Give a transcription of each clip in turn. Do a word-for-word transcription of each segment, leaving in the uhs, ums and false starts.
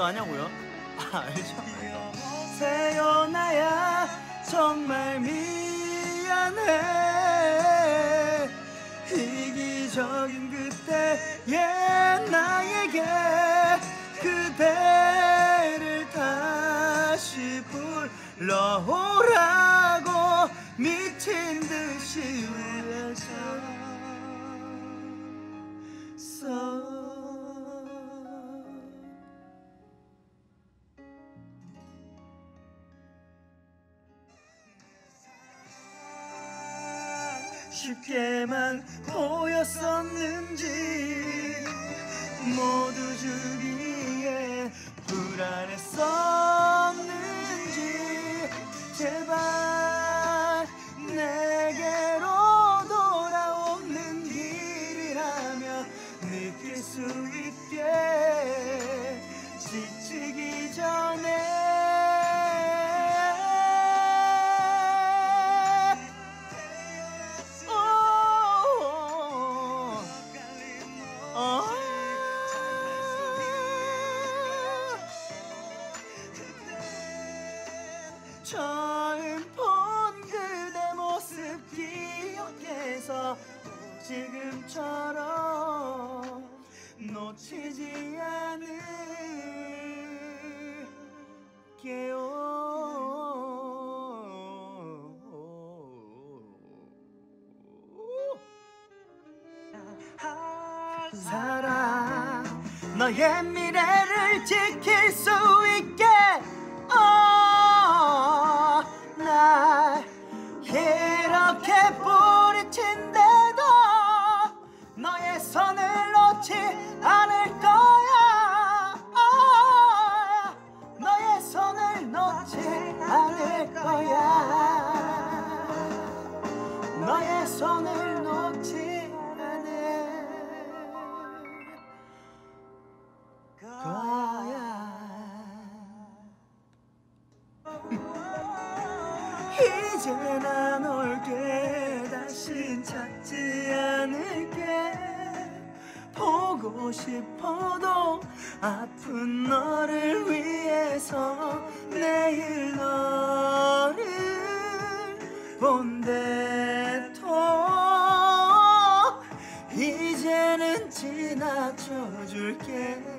그거 아냐고요? 아, 알죠. 세연아야 정말 미안해. 이기적인 그때의 나에게 그대를 다시 불러오라고 미친 듯이 외쳐. 쉽게만 보였었는지 모두 주기에 불안했었는지 제발 내게로 돌아오는 길이라며 느낄 수 있게 지치기 전에 처음 본 그대 모습 기억해서 지금처럼 놓치지 않을게요. 사랑 너의 미래를 지킬 수 있게 이렇게 부딪힌데도 너의 손을 놓지 않을 거야. 너의 손을 놓지 않을 거야. 너의 손을 놓지 않을 거야. 이제 난 올게 다신 찾지 않을게. 보고 싶어도 아픈 너를 위해서 내일 너를 본대도 이제는 지나쳐줄게.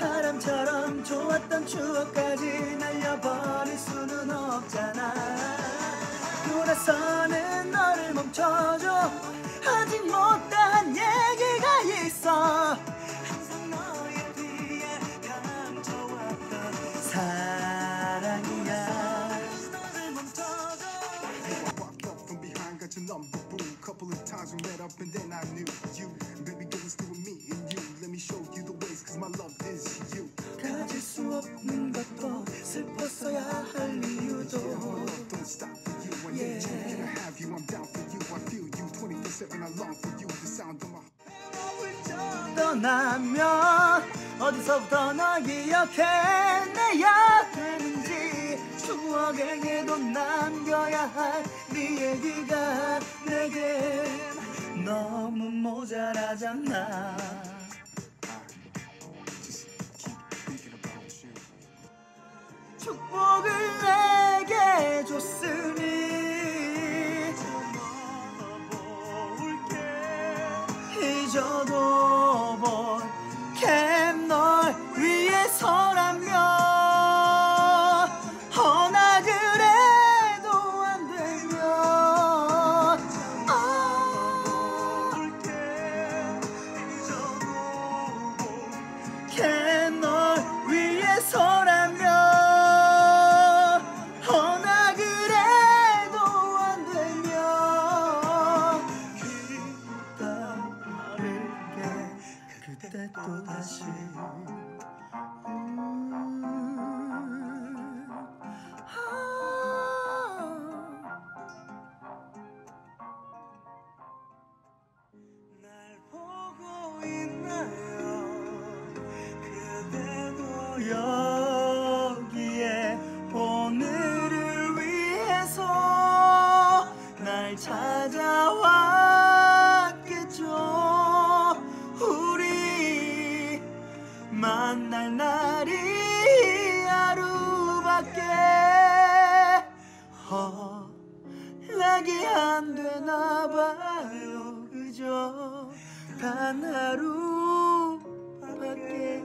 바람처럼 좋았던 추억까지 날려버릴 수는 없잖아. 돌아서는 너를 멈춰줘. 아직 못다한 얘기가 있어. 항상 너의 뒤에 감춰왔던 사랑이야. 너를 멈춰줘. I walked up from behind, got your number boom. Couple of times we met up and then I knew you. Baby, get used to me and you. Let me show you the ways, cause my love is you. 가질 수 없는 것도 슬펐어야 할 이유도. Don't stop for you. I need you. Can I have you? I'm down for you. I feel you. twenty-four seven I long for you. The sound of my heart. 떠나면 어디서부터 널 기억해내야 되는지. 추억에게도 남겨야 할 네 얘기가 내게 너무 모자라잖아. 축복을 내게 줬으니 잊어도 볼게. 널 위해서라면 허나 그래도 안 되면 아 잊어도 볼게. 널 위해서라면. 때 또 다시 날 보고 있나요? 그대도 여기에 오늘을 위해서 날 찾아왔겠죠. 우리 만날 날이 하루밖에 허락이 안 되나봐요. 그죠? 단 하루 밖에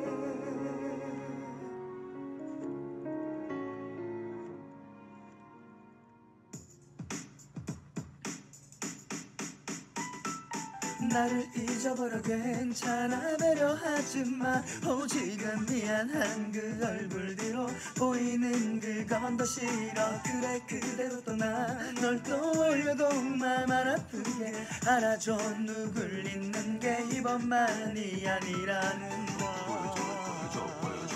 나를 잊어버려 괜찮아 배려하지마. 오지간 미안한 그 얼굴 뒤로 보이는 그건 더 싫어. 그래 그대로 떠나 널 떠올려도 말만 아프게 알아줘. 누굴 잊는 게 이번만이 아니라는 거 보여줘 보여줘 보여줘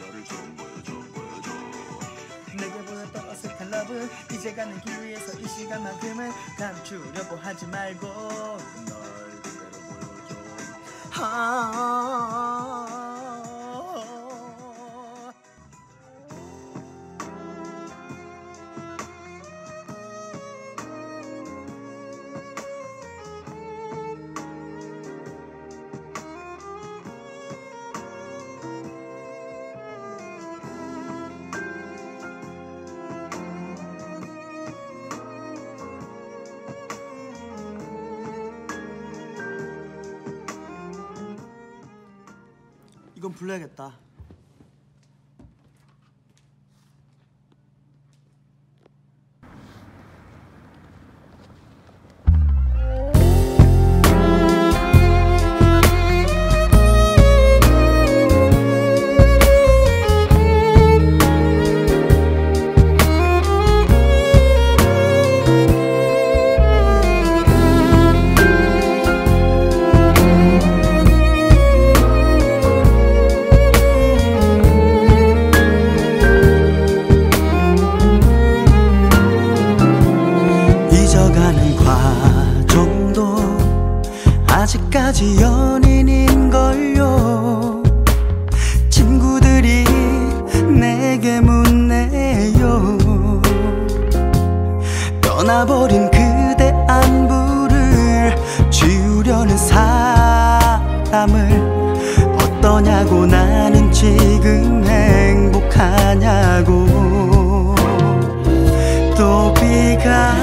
나를 좀 보여줘 보여줘 내게 보였던 어색한 러브 이제 가는 길 위에서 이 시간만큼은 감추려고 하지 말고 이건 불러야겠다. 아직까지 연인인걸요. 친구들이 내게 묻네요. 떠나버린 그대 안부를 지우려는 사람을 어떠냐고 나는 지금 행복하냐고. 또 비가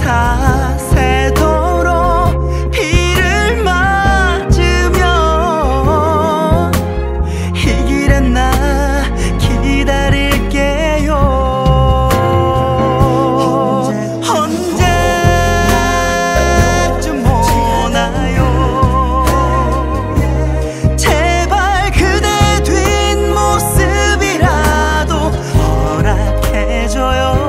다 새도록 비를 맞으며 이 길엔 나 기다릴게요. 언제쯤 오나요? 제발 그대 뒷모습이라도 허락해줘요.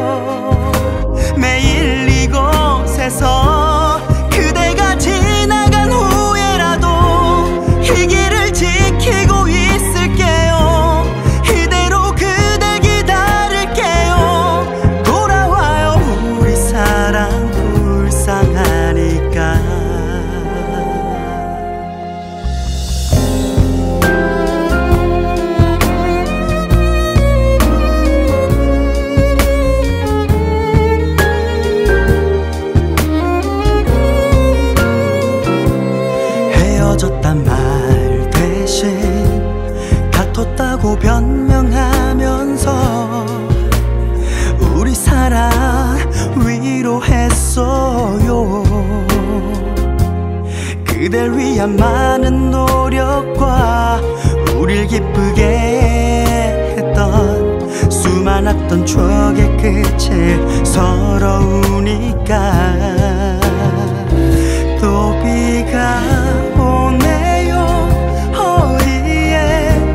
매일 이곳에서 그대가 지나간 후에라도 이 길을 지키고 있을게요. 이대로 그댈 기다릴게요. 돌아와요 우리 사랑 불쌍하니까. 헤어졌단 말 대신 다퉜다고 변명하면서 우리 사랑 위로했어요. 그댈 위한 많은 노력과 우릴 기쁘게 했던 수많았던 추억의 끝을 서러우니까. 또 비가 오네요. 어디에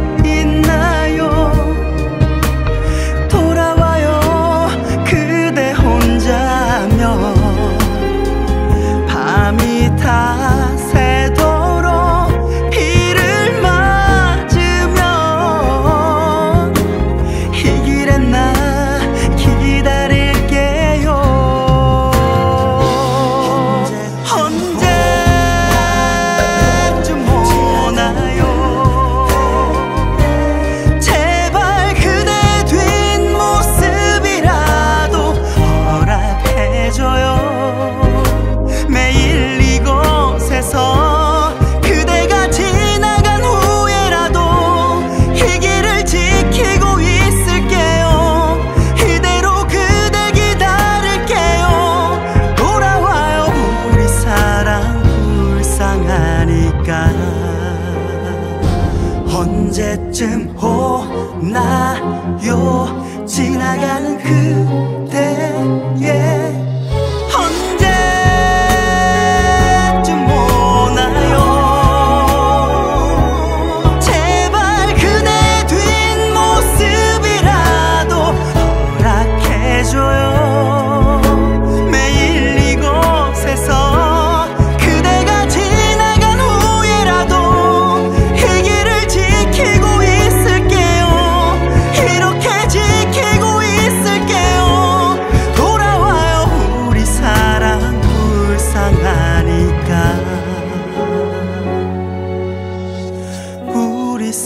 언제쯤 오나요 지나가는 그대의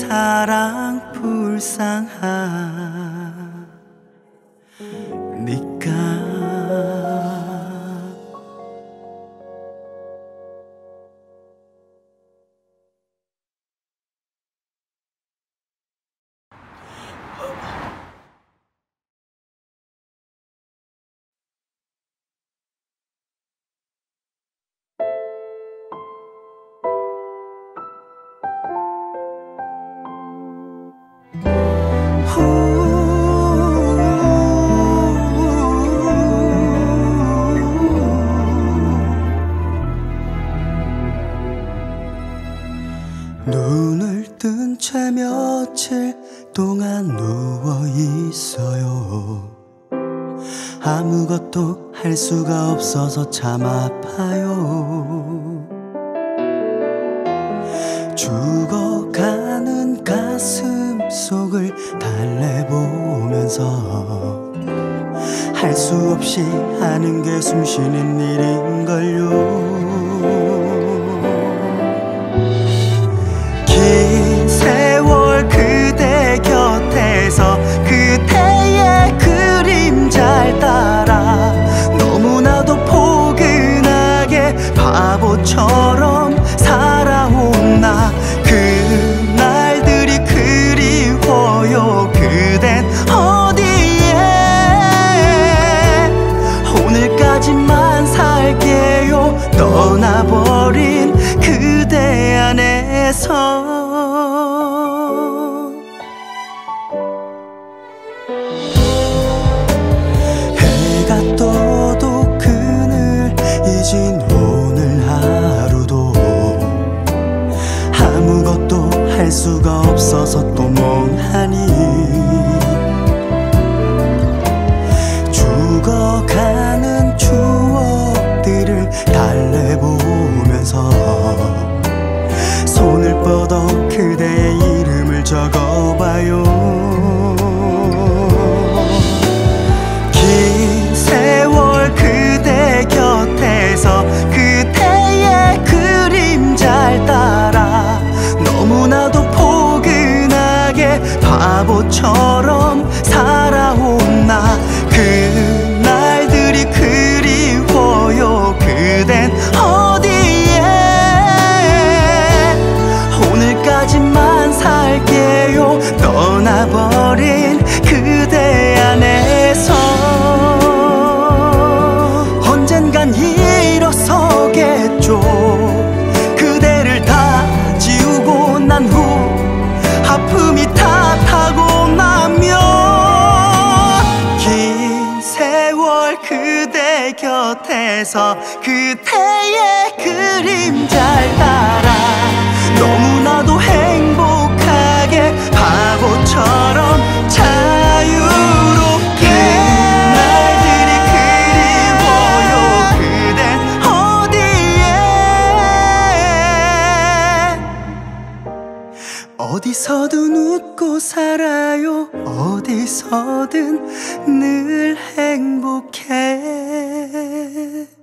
사랑 불쌍하니까. 눈을 뜬 채 며칠 동안 누워 있어요. 아무것도 할 수가 없어서 참 아파요. 죽어가는 가슴 속을 달래보면서 할 수 없이 하는 게 숨쉬는 일인걸요. 세월 그대 곁에서 그대의 그림자를 따라 너무나도 포근하게 바보처럼 살아온 나. 그날들이 그리워요. 그댄 어디에? 오늘까지만 살게요. 떠나버린 그대 안에서 할 수가 없어서 또 멍하니 죽어가는 추억들을 달래보면서 손을 뻗어 그대의 이름을 적어봐요. 긴 세월 그대 곁에서 그대의 그림자를 따라 너무나도 포근하게 바보처럼 살아온 나. 그날들이 그리워요. 그댄 어디에? 오늘까지만 살게요. 떠나버린 그대 안에서 언젠간 일어서겠죠. 난 후 아픔이 탓하고 나면 긴 세월 그대 곁에서 그대의 그림자를 따라 너무나도 행복하게 바보처럼 자유롭게 날들이 그리워요. 그댄 어디서든 웃고 살아요. 어디서든 늘 행복해요.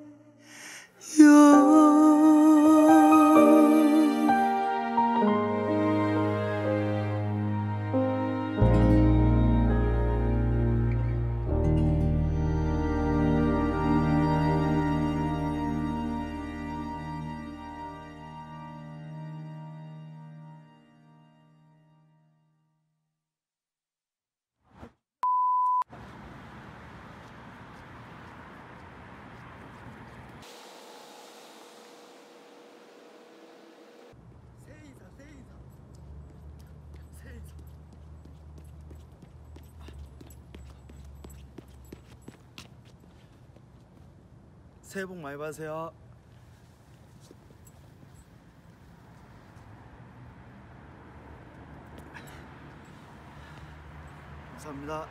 새해 복 많이 받으세요. 감사합니다.